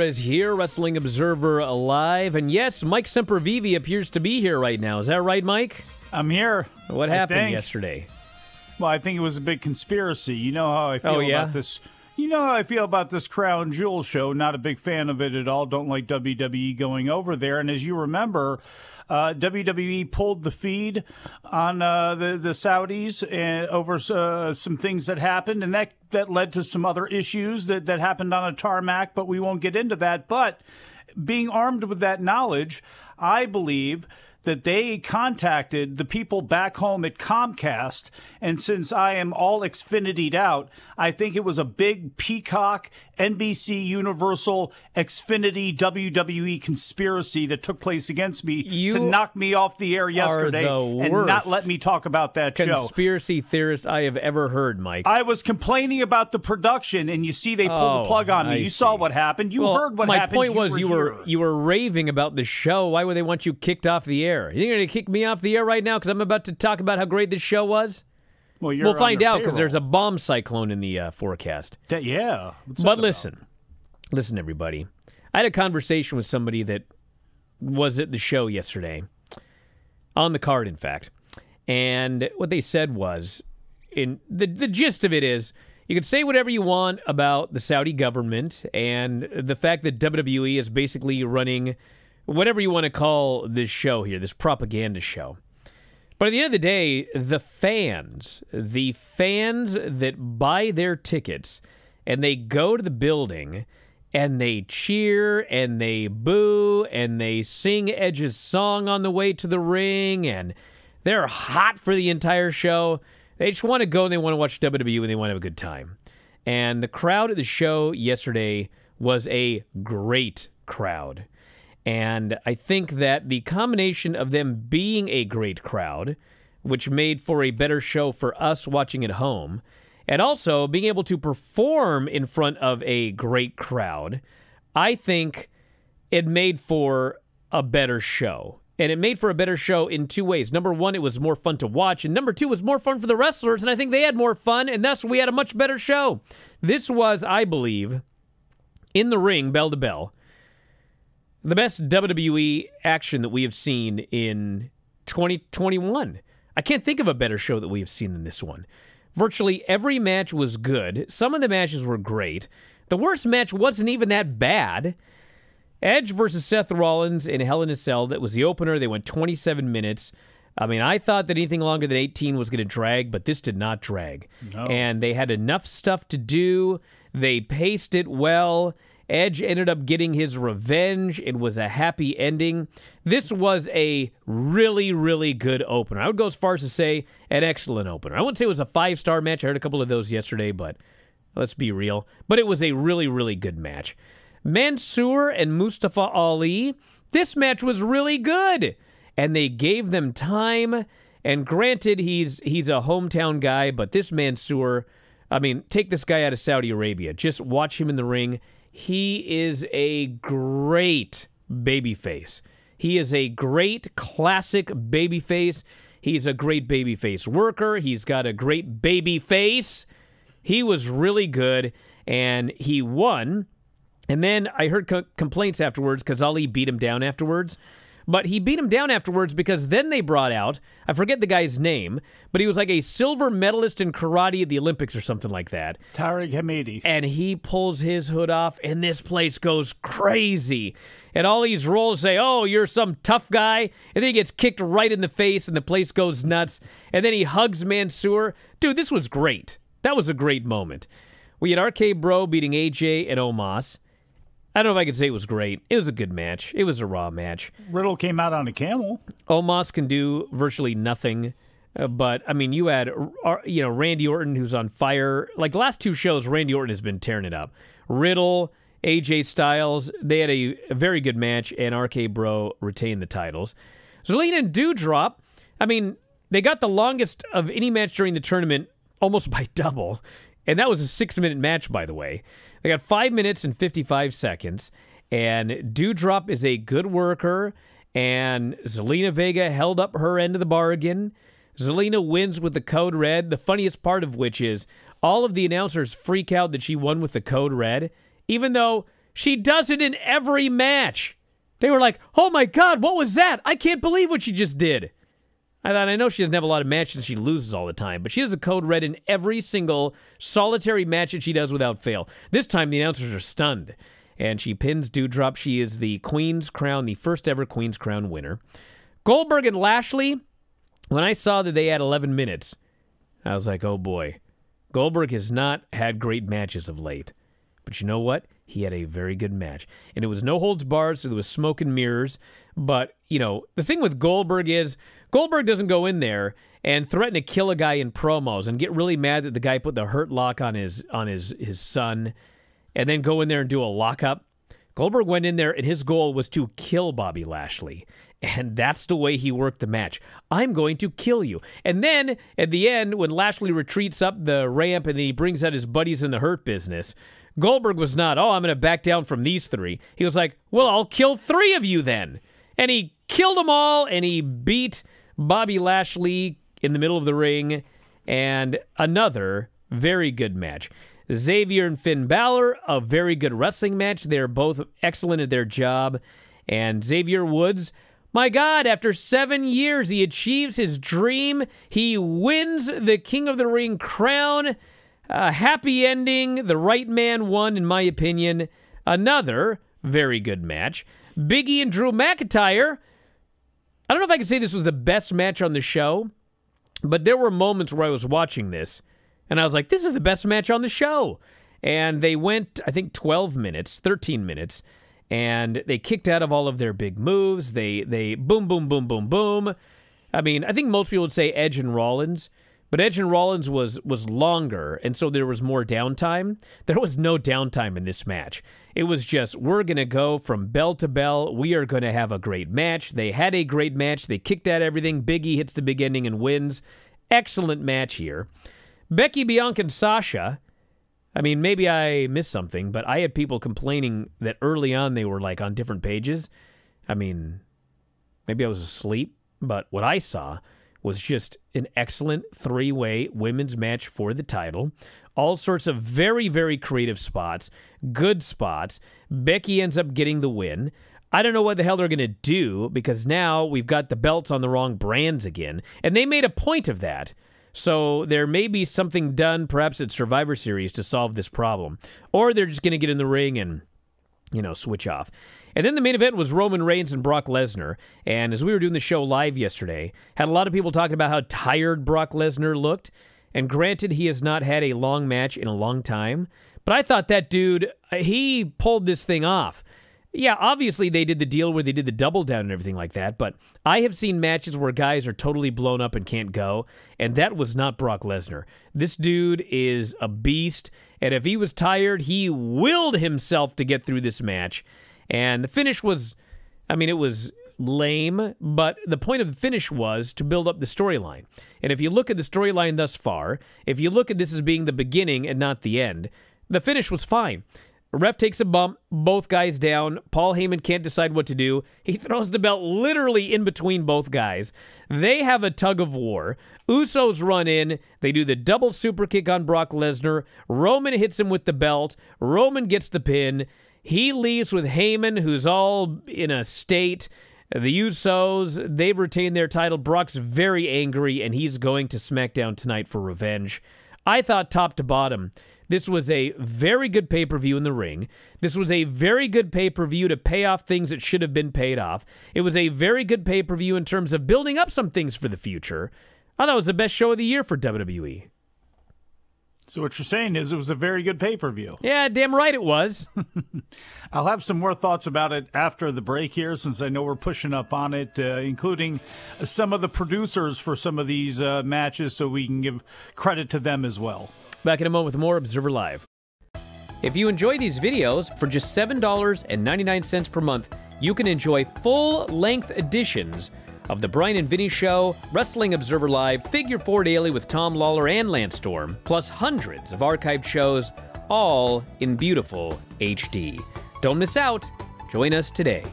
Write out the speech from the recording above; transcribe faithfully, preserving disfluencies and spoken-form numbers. Is here, Wrestling Observer Live, and yes, Mike Semprevi appears to be here right now. Is that right, Mike? I'm here. What I happened think. yesterday? Well, I think it was a big conspiracy. You know how I feel oh, yeah? about this. You know how I feel about this Crown Jewel show. Not a big fan of it at all. Don't like W W E going over there. And as you remember, uh, W W E pulled the feed on uh, the the Saudis and over uh, some things that happened, and that. That led to some other issues that, that happened on a tarmac, but we won't get into that. But being armed with that knowledge, I believe that they contacted the people back home at Comcast. And since I am all Xfinity'd out, I think it was a big Peacock, N B C, Universal, Xfinity, W W E conspiracy that took place against me you to knock me off the air yesterday the and not let me talk about that conspiracy show. Conspiracy theorist I have ever heard, Mike. I was complaining about the production, and you see they pulled oh, the plug on me. I you see. saw what happened. You well, heard what my happened. My point you was were you, were, you were raving about the show. Why would they want you kicked off the air? You think you're going to kick me off the air right now because I'm about to talk about how great this show was? Well, you're we'll find out because there's a bomb cyclone in the uh, forecast. That, yeah. What's but listen, about? listen, everybody. I had a conversation with somebody that was at the show yesterday, on the card, in fact. And what they said was, in the, the gist of it is, you can say whatever you want about the Saudi government and the fact that W W E is basically running whatever you want to call this show here, this propaganda show. But at the end of the day, the fans, the fans that buy their tickets and they go to the building and they cheer and they boo and they sing Edge's song on the way to the ring and they're hot for the entire show. They just want to go and they want to watch W W E and they want to have a good time. And the crowd at the show yesterday was a great crowd. And I think that the combination of them being a great crowd, which made for a better show for us watching at home, and also being able to perform in front of a great crowd, I think it made for a better show. And it made for a better show in two ways. Number one, it was more fun to watch. And number two, it was more fun for the wrestlers. And I think they had more fun. And thus, we had a much better show. This was, I believe, in the ring, bell to bell, the best W W E action that we have seen in twenty twenty-one. I can't think of a better show that we have seen than this one. Virtually every match was good. Some of the matches were great. The worst match wasn't even that bad. Edge versus Seth Rollins in Hell in a Cell. That was the opener. They went twenty-seven minutes. I mean, I thought that anything longer than eighteen was going to drag, but this did not drag. No. And they had enough stuff to do. They paced it well. Edge ended up getting his revenge. It was a happy ending. This was a really, really good opener. I would go as far as to say an excellent opener. I wouldn't say it was a five-star match. I heard a couple of those yesterday, but let's be real. But it was a really, really good match. Mansoor and Mustafa Ali, this match was really good. And they gave them time. And granted, he's, he's a hometown guy, but this Mansoor, I mean, take this guy out of Saudi Arabia. Just watch him in the ring. He is a great babyface. He is a great classic babyface. He's a great babyface worker. He's got a great babyface. He was really good, and he won. And then I heard co complaints afterwards because Ali beat him down afterwards. But he beat him down afterwards because then they brought out, I forget the guy's name, but he was like a silver medalist in karate at the Olympics or something like that. Tariq Hamedi. And he pulls his hood off, and this place goes crazy. And all these rolls say, oh, you're some tough guy. And then he gets kicked right in the face, and the place goes nuts. And then he hugs Mansoor. Dude, this was great. That was a great moment. We had R K Bro beating A J and Omos. I don't know if I could say it was great. It was a good match. It was a raw match. Riddle came out on a camel. Omos can do virtually nothing. Uh, but, I mean, you had, uh, you know, Randy Orton, who's on fire. Like, last two shows, Randy Orton has been tearing it up. Riddle, A J Styles, they had a, a very good match, and R K Bro retained the titles. Zelina and Doudrop, I mean, they got the longest of any match during the tournament, almost by double. And that was a six-minute match, by the way. They got five minutes and fifty-five seconds. And Doudrop is a good worker. And Zelina Vega held up her end of the bargain. Zelina wins with the Code Red. The funniest part of which is all of the announcers freak out that she won with the Code Red, even though She does it in every match. They were like, oh my God, what was that? I can't believe what she just did. I thought, I know she doesn't have a lot of matches and she loses all the time, but she has a code red in every single solitary match that she does without fail. This time, the announcers are stunned. And she pins Doudrop. She is the Queen's Crown, the first ever Queen's Crown winner. Goldberg and Lashley, when I saw that they had eleven minutes, I was like, oh boy. Goldberg has not had great matches of late. But you know what? He had a very good match. And it was no holds barred, so there was smoke and mirrors. But, you know, the thing with Goldberg is, Goldberg doesn't go in there and threaten to kill a guy in promos and get really mad that the guy put the hurt lock on his on his, his son and then go in there and do a lockup. Goldberg went in there, and his goal was to kill Bobby Lashley. And that's the way he worked the match. I'm going to kill you. And then, at the end, when Lashley retreats up the ramp and then he brings out his buddies in the hurt business, Goldberg was not, oh, I'm going to back down from these three. He was like, well, I'll kill three of you then. And he killed them all, and he beat Bobby Lashley in the middle of the ring. And another very good match. Xavier and Finn Balor, a very good wrestling match. They're both excellent at their job. And Xavier Woods, my God, after seven years, he achieves his dream. He wins the King of the Ring crown. A happy ending. The right man won, in my opinion. Another very good match. Big E and Drew McIntyre. I don't know if I can say this was the best match on the show, but there were moments where I was watching this, and I was like, this is the best match on the show. And they went, I think, twelve minutes, thirteen minutes, and they kicked out of all of their big moves. They they boom, boom, boom, boom, boom. I mean, I think most people would say Edge and Rollins, but Edge and Rollins was was longer, and so there was more downtime. There was no downtime in this match. It was just, we're going to go from bell to bell. We are going to have a great match. They had a great match. They kicked out everything. Big E hits the big ending and wins. Excellent match here. Becky, Bianca, and Sasha. I mean, maybe I missed something, but I had people complaining that early on they were, like, on different pages. I mean, maybe I was asleep, but what I saw was just an excellent three-way women's match for the title. All sorts of very, very creative spots, good spots. Becky ends up getting the win. I don't know what the hell they're going to do, because now we've got the belts on the wrong brands again, and they made a point of that. So there may be something done, perhaps at Survivor Series, to solve this problem. Or they're just going to get in the ring and, you know, switch off. And then the main event was Roman Reigns and Brock Lesnar. And as we were doing the show live yesterday, had a lot of people talking about how tired Brock Lesnar looked. And granted, he has not had a long match in a long time. But I thought that dude, he pulled this thing off. Yeah, obviously they did the deal where they did the double down and everything like that, but I have seen matches where guys are totally blown up and can't go, and that was not Brock Lesnar. This dude is a beast, and if he was tired, he willed himself to get through this match. And the finish was, I mean, it was lame, but the point of the finish was to build up the storyline. And if you look at the storyline thus far, if you look at this as being the beginning and not the end, the finish was fine. Ref takes a bump, both guys down. Paul Heyman can't decide what to do. He throws the belt literally in between both guys. They have a tug of war. Usos run in. They do the double super kick on Brock Lesnar. Roman hits him with the belt. Roman gets the pin. He leaves with Heyman, who's all in a state. The Usos, they've retained their title. Brock's very angry, and he's going to SmackDown tonight for revenge. I thought top to bottom, this was a very good pay-per-view in the ring. This was a very good pay-per-view to pay off things that should have been paid off. It was a very good pay-per-view in terms of building up some things for the future. I thought it was the best show of the year for W W E. So what you're saying is it was a very good pay-per-view. Yeah, damn right it was. I'll have some more thoughts about it after the break here, since I know we're pushing up on it, uh, including some of the producers for some of these uh, matches, so we can give credit to them as well. Back in a moment with more Observer Live. If you enjoy these videos, for just seven ninety-nine per month, you can enjoy full-length editions of The Brian and Vinny Show, Wrestling Observer Live, Figure Four Daily with Tom Lawler and Lance Storm, plus hundreds of archived shows, all in beautiful H D. Don't miss out. Join us today.